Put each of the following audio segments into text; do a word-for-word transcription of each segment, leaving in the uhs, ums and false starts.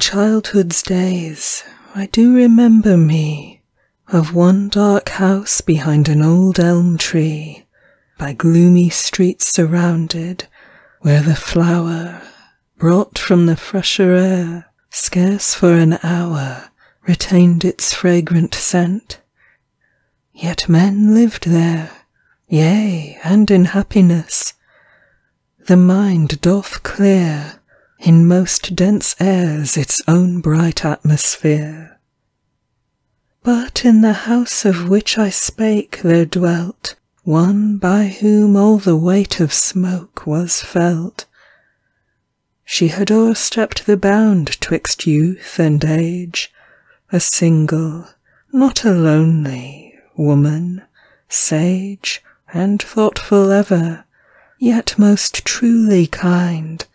In childhood's days, I do remember me of one dark house behind an old elm tree, by gloomy streets surrounded, where the flower, brought from the fresher air, scarce for an hour, retained its fragrant scent. Yet men lived there, yea, and in happiness. The mind doth clear, in most dense airs, its own bright atmosphere. But in the house of which I spake there dwelt one by whom all the weight of smoke was felt. She had o'erstepped the bound 'twixt youth and age, a single, not a lonely, woman, sage and thoughtful ever, yet most truly kind.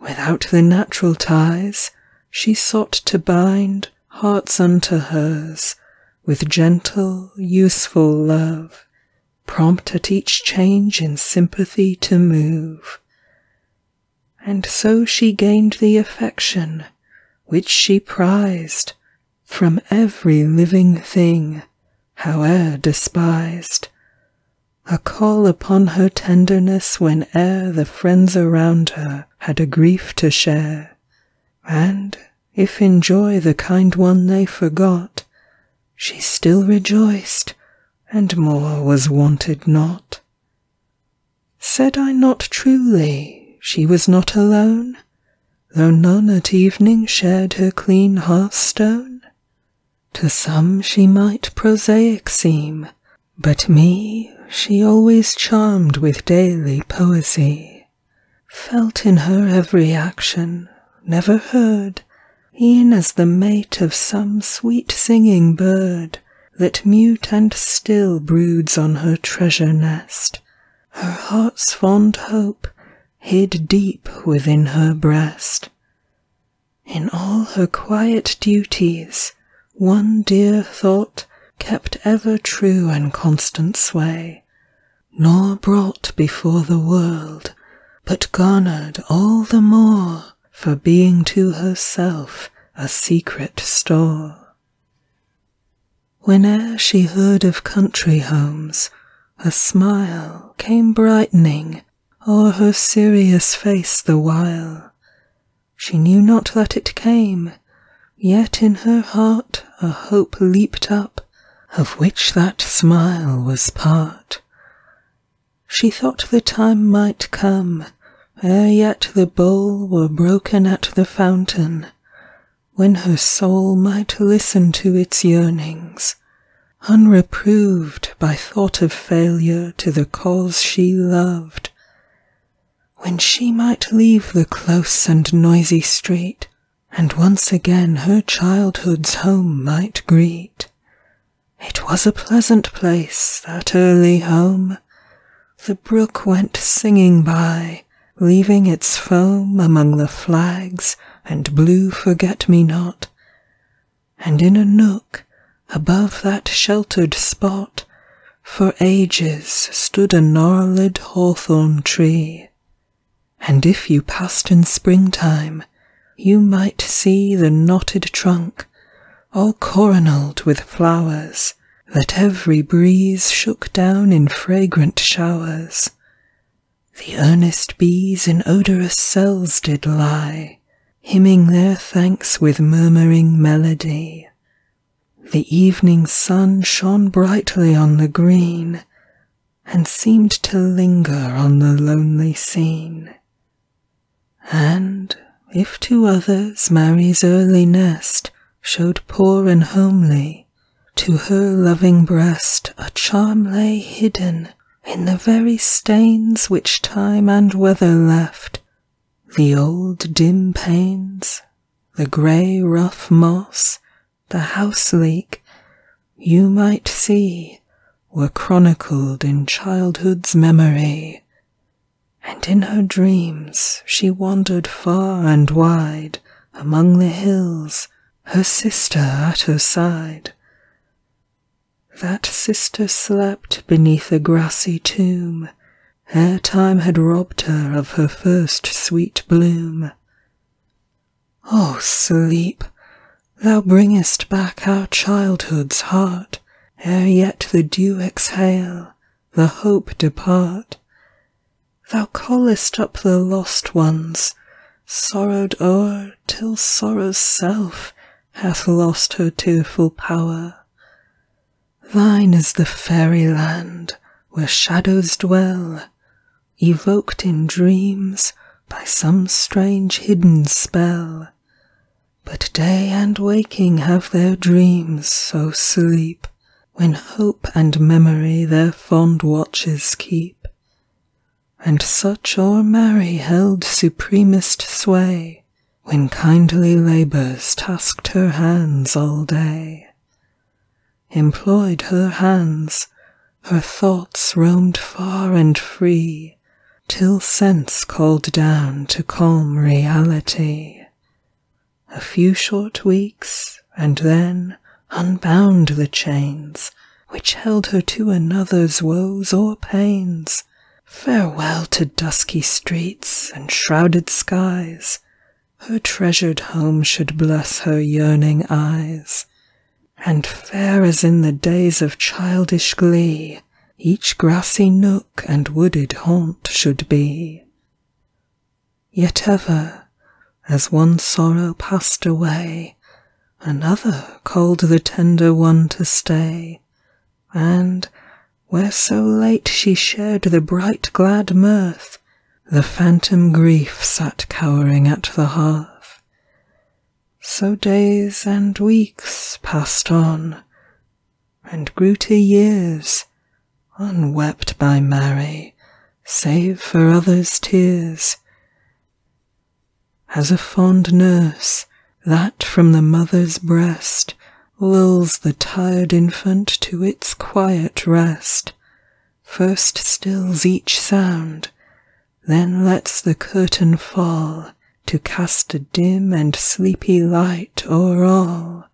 Without the natural ties, she sought to bind hearts unto hers, with gentle, useful love, prompt at each change in sympathy to move. And so she gained the affection, which she prized, from every living thing, howe'er despised. A call upon her tenderness whene'er the friends around her had a grief to share, and, if in joy the kind one they forgot, she still rejoiced, and more was wanted not. Said I not truly, she was not alone, though none at evening shared her clean hearthstone? To some she might prosaic seem, but me she always charmed with daily poesy. Felt in her every action, never heard, e'en as the mate of some sweet singing bird, that mute and still broods on her treasure nest, her heart's fond hope hid deep within her breast. In all her quiet duties, one dear thought kept ever true and constant sway, nor brought before the world, but garnered all the more for being to herself a secret store. Whene'er she heard of country homes, a smile came brightening o'er her serious face the while. She knew not that it came, yet in her heart a hope leaped up, of which that smile was part. She thought the time might come, ere yet the bowl were broken at the fountain, when her soul might listen to its yearnings, unreproved by thought of failure to the cause she loved, when she might leave the close and noisy street, and once again her childhood's home might greet. It was a pleasant place, that early home. The brook went singing by, leaving its foam among the flags and blue forget-me-not, and in a nook, above that sheltered spot, for ages stood a gnarled hawthorn tree. And if you passed in springtime, you might see the knotted trunk, all coronalled with flowers, that every breeze shook down in fragrant showers. The earnest bees in odorous cells did lie, hymning their thanks with murmuring melody. The evening sun shone brightly on the green, and seemed to linger on the lonely scene. And, if to others Mary's early nest showed poor and homely, to her loving breast a charm lay hidden in the very stains which time and weather left, the old dim panes, the grey rough moss, the house leek, you might see, were chronicled in childhood's memory. And in her dreams she wandered far and wide among the hills, her sister at her side. That sister slept beneath a grassy tomb, ere time had robbed her of her first sweet bloom. O sleep, thou bringest back our childhood's heart, ere yet the dew exhale, the hope depart. Thou callest up the lost ones, sorrowed o'er, till sorrow's self hath lost her tearful power. Thine is the fairy land, where shadows dwell, evoked in dreams by some strange hidden spell. But day and waking have their dreams, so sleep, when hope and memory their fond watches keep. And such o'er Mary held supremest sway, when kindly labours tasked her hands all day. Employed her hands, her thoughts roamed far and free, till sense called down to calm reality. A few short weeks, and then unbound the chains which held her to another's woes or pains. Farewell to dusky streets and shrouded skies. Her treasured home should bless her yearning eyes. And fair as in the days of childish glee, each grassy nook and wooded haunt should be. Yet ever, as one sorrow passed away, another called the tender one to stay, and, where so late she shared the bright glad mirth, the phantom grief sat cowering at the hearth. So days and weeks passed on, and grew to years, unwept by Mary, save for others' tears. As a fond nurse, that from the mother's breast lulls the tired infant to its quiet rest, first stills each sound, then lets the curtain fall to cast a dim and sleepy light o'er all.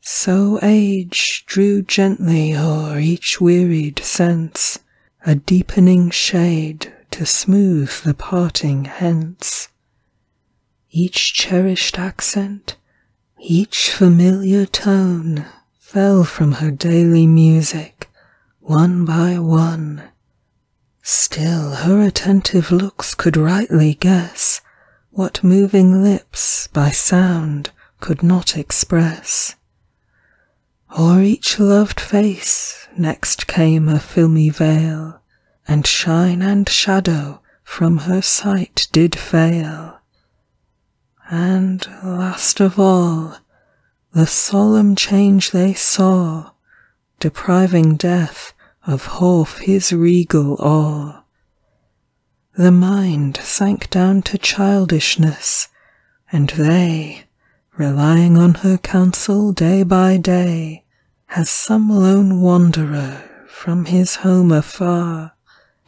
So age drew gently o'er each wearied sense, a deepening shade to smooth the parting hence. Each cherished accent, each familiar tone, fell from her daily music, one by one. Still her attentive looks could rightly guess what moving lips by sound could not express. O'er each loved face next came a filmy veil, and shine and shadow from her sight did fail. And last of all, the solemn change they saw, depriving death of half his regal awe. The mind sank down to childishness, and they, relying on her counsel day by day, as some lone wanderer from his home afar,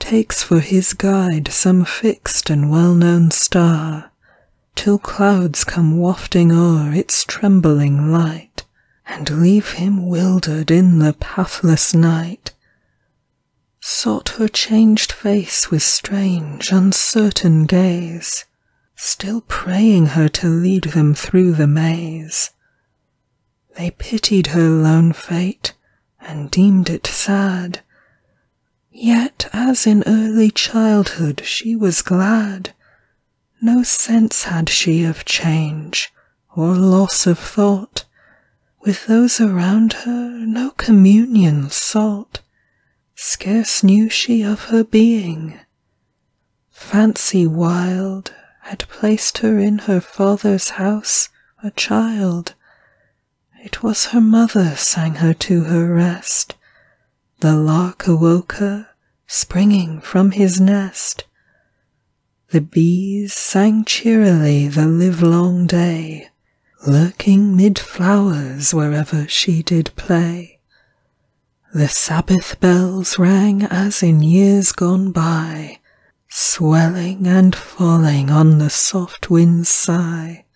takes for his guide some fixed and well-known star, till clouds come wafting o'er its trembling light, and leave him wildered in the pathless night. Sought her changed face with strange, uncertain gaze, still praying her to lead them through the maze. They pitied her lone fate, and deemed it sad, yet as in early childhood she was glad. No sense had she of change, or loss of thought, with those around her no communion sought, scarce knew she of her being. Fancy wild had placed her in her father's house, a child. It was her mother sang her to her rest, the lark awoke her, springing from his nest. The bees sang cheerily the livelong day, lurking mid flowers wherever she did play. The Sabbath bells rang as in years gone by, swelling and falling on the soft wind's sigh.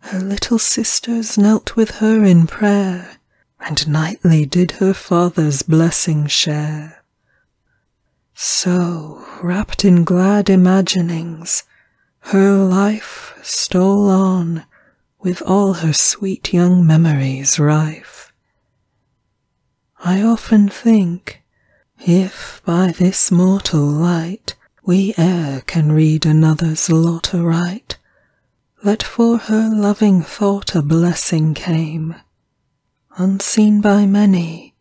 Her little sisters knelt with her in prayer, and nightly did her father's blessing share. So, wrapped in glad imaginings, Her life stole on with all her sweet young memories rife. I often think, if by this mortal light we e'er can read another's lot aright, that for her loving thought a blessing came, unseen by many,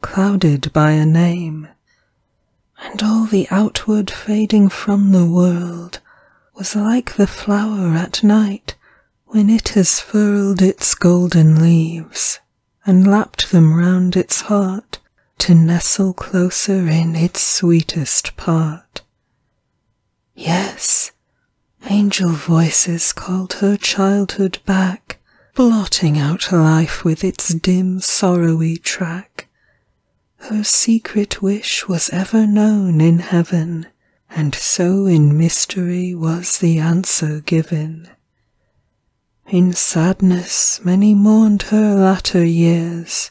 clouded by a name, and all the outward fading from the world was like the flower at night when it has furled its golden leaves and lapped them round its heart to nestle closer in its sweetest part. Yes, angel voices called her childhood back, blotting out life with its dim sorrowy track. Her secret wish was ever known in heaven, and so in mystery was the answer given. In sadness many mourned her latter years,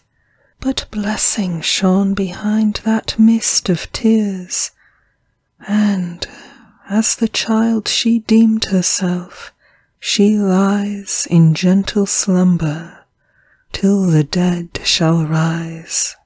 but blessing shone behind that mist of tears, and, as the child she deemed herself, she lies in gentle slumber till the dead shall rise.